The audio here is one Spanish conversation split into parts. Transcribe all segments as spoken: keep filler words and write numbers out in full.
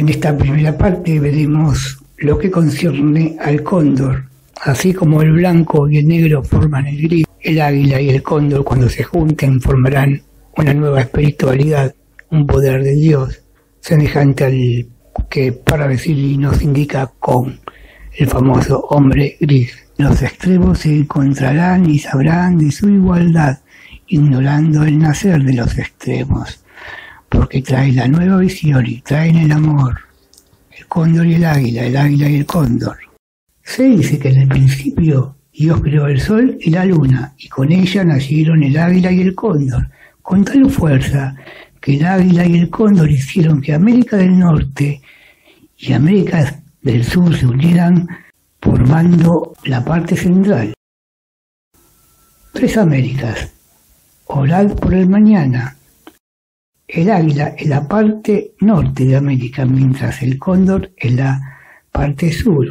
En esta primera parte veremos lo que concierne al cóndor. Así como el blanco y el negro forman el gris, el águila y el cóndor, cuando se junten, formarán una nueva espiritualidad, un poder de Dios, semejante al que Paravicilli nos indica con el famoso hombre gris. Los extremos se encontrarán y sabrán de su igualdad, ignorando el nacer de los extremos, porque trae la nueva visión y traen el amor, el cóndor y el águila, el águila y el cóndor. Se dice que en el principio Dios creó el sol y la luna, y con ella nacieron el águila y el cóndor, con tal fuerza que el águila y el cóndor hicieron que América del Norte y América del Sur se unieran, formando la parte central. Tres Américas, orad por el mañana. El águila es la parte norte de América, mientras el cóndor es la parte sur.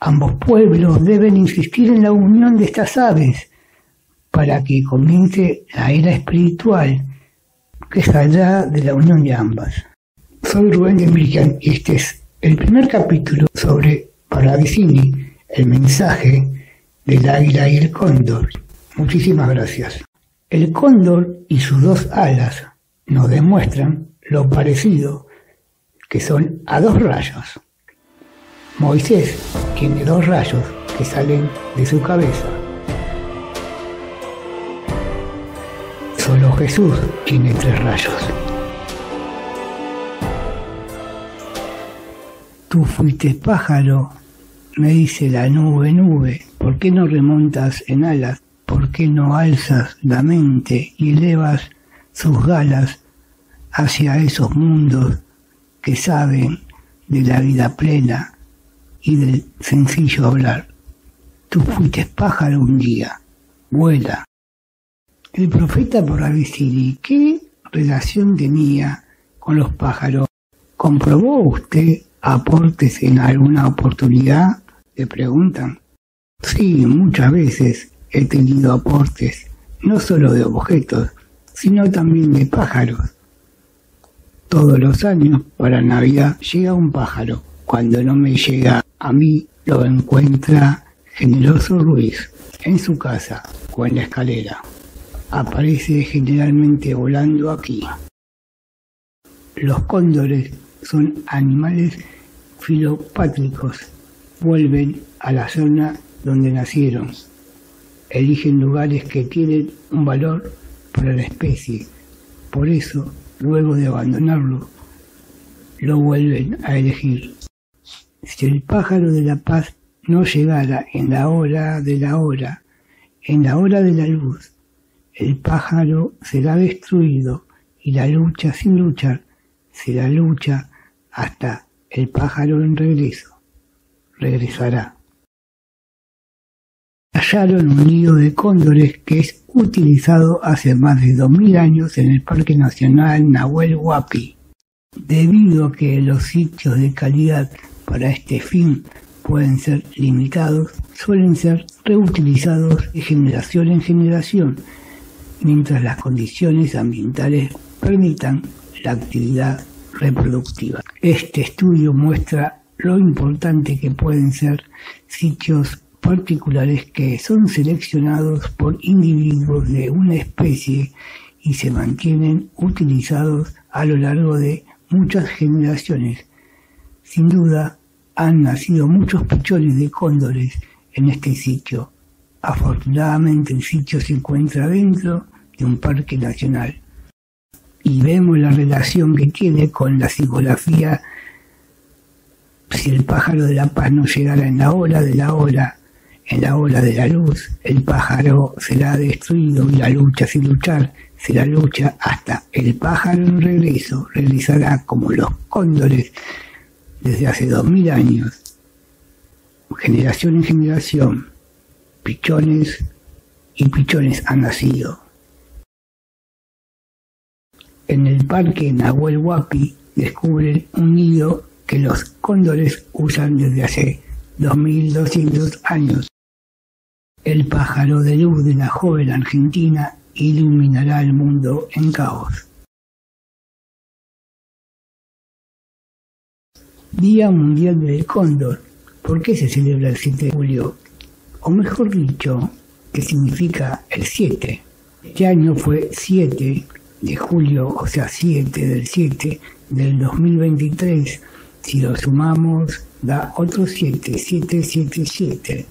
Ambos pueblos deben insistir en la unión de estas aves para que comience la era espiritual que saldrá de la unión de ambas. Soy Rubén Demirjian y este es el primer capítulo sobre Paravicilli, el mensaje del águila y el cóndor. Muchísimas gracias. El cóndor y sus dos alas nos demuestran lo parecido que son a dos rayos. Moisés tiene dos rayos que salen de su cabeza. Solo Jesús tiene tres rayos. Tú fuiste pájaro, me dice la nube, nube, ¿por qué no remontas en alas? ¿Por qué no alzas la mente y elevas sus galas hacia esos mundos que saben de la vida plena y del sencillo hablar? Tú fuiste pájaro un día, vuela. El profeta Paravicilli, ¿qué relación tenía con los pájaros? ¿Comprobó usted aportes en alguna oportunidad?, le preguntan. Sí, muchas veces he tenido aportes, no solo de objetos, sino también de pájaros. Todos los años, para Navidad, llega un pájaro. Cuando no me llega a mí, lo encuentra Generoso Ruiz, en su casa o en la escalera. Aparece generalmente volando aquí. Los cóndores son animales filopátricos. Vuelven a la zona donde nacieron. Eligen lugares que tienen un valor para la especie. Por eso, luego de abandonarlo, lo vuelven a elegir. Si el pájaro de la paz no llegara en la hora de la hora, en la hora de la luz, el pájaro será destruido y la lucha sin luchar será lucha hasta el pájaro en regreso regresará. Hallaron un nido de cóndores que es utilizado hace más de dos mil años en el Parque Nacional Nahuel Huapi. Debido a que los sitios de calidad para este fin pueden ser limitados, suelen ser reutilizados de generación en generación, mientras las condiciones ambientales permitan la actividad reproductiva. Este estudio muestra lo importante que pueden ser sitios particulares que son seleccionados por individuos de una especie y se mantienen utilizados a lo largo de muchas generaciones. Sin duda, han nacido muchos pichones de cóndores en este sitio. Afortunadamente, el sitio se encuentra dentro de un parque nacional. Y vemos la relación que tiene con la psicología. Si el pájaro de la paz no llegara en la hora de la hora, en la hora de la luz, el pájaro será destruido y la lucha sin luchar será lucha hasta el pájaro en regreso regresará, como los cóndores desde hace dos mil años, generación en generación, pichones y pichones han nacido. En el parque Nahuel Huapi descubren un nido que los cóndores usan desde hace dos mil doscientos años. El pájaro de luz de la joven argentina iluminará el mundo en caos. Día Mundial del Cóndor. ¿Por qué se celebra el siete de julio? O mejor dicho, que significa el siete. Este año fue siete de julio, o sea siete del siete del dos mil veintitrés. Si lo sumamos, da otro siete, siete, siete, siete.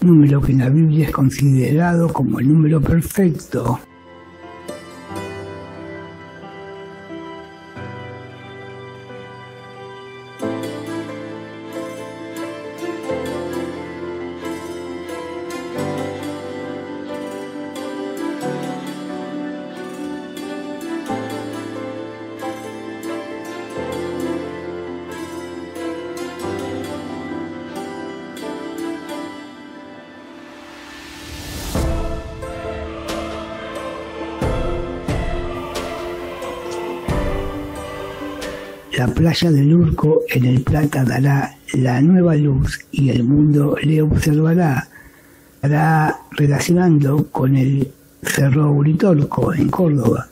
Número que en la Biblia es considerado como el número perfecto. La playa del Urco en el Plata dará la nueva luz y el mundo le observará. Estará relacionando con el Cerro Uritorco en Córdoba.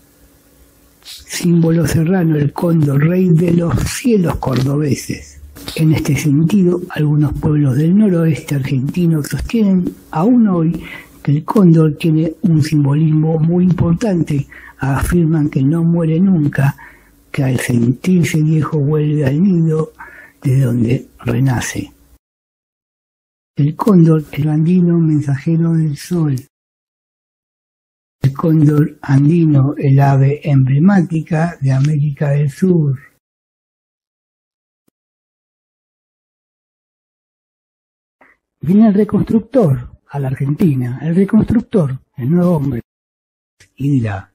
Símbolo serrano, el cóndor, rey de los cielos cordobeses. En este sentido, algunos pueblos del noroeste argentino sostienen aún hoy que el cóndor tiene un simbolismo muy importante. Afirman que no muere nunca, que al sentirse viejo vuelve al nido de donde renace. El cóndor, el andino mensajero del sol. El cóndor andino, el ave emblemática de América del Sur. Viene el reconstructor a la Argentina, el reconstructor, el nuevo hombre, y dirá: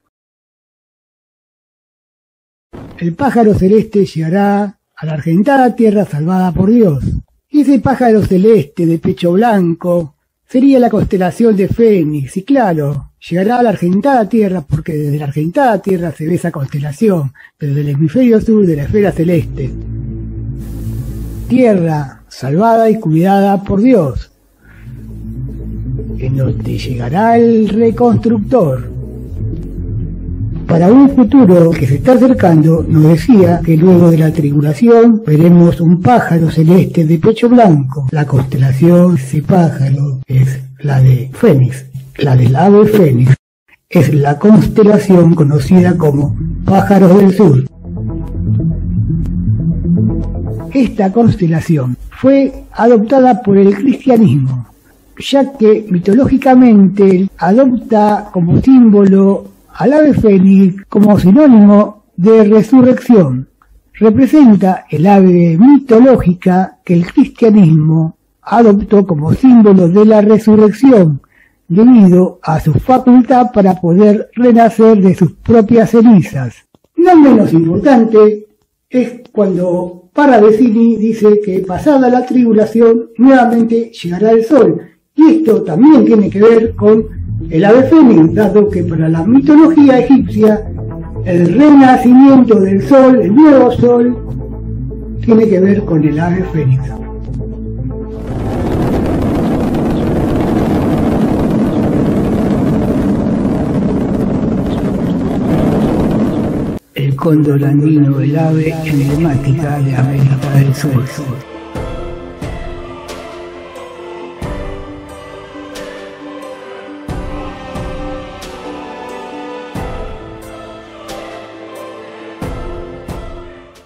el pájaro celeste llegará a la argentada tierra salvada por Dios. Y ese pájaro celeste de pecho blanco sería la constelación de Fénix. Y claro, llegará a la argentada tierra porque desde la argentada tierra se ve esa constelación, desde el hemisferio sur de la esfera celeste. Tierra salvada y cuidada por Dios, en donde llegará el reconstructor. Para un futuro que se está acercando, nos decía que luego de la tribulación veremos un pájaro celeste de pecho blanco. La constelación de ese pájaro es la de Fénix, la del ave Fénix. Es la constelación conocida como Pájaros del Sur. Esta constelación fue adoptada por el cristianismo, ya que mitológicamente adopta como símbolo al ave fénix como sinónimo de resurrección. Representa el ave mitológica que el cristianismo adoptó como símbolo de la resurrección, debido a su facultad para poder renacer de sus propias cenizas. No menos importante es cuando Paravecini dice que pasada la tribulación nuevamente llegará el sol, y esto también tiene que ver con el ave fénix, dado que para la mitología egipcia el renacimiento del sol, el nuevo sol, tiene que ver con el ave fénix. El cóndor andino, el ave emblemática de América del Sur.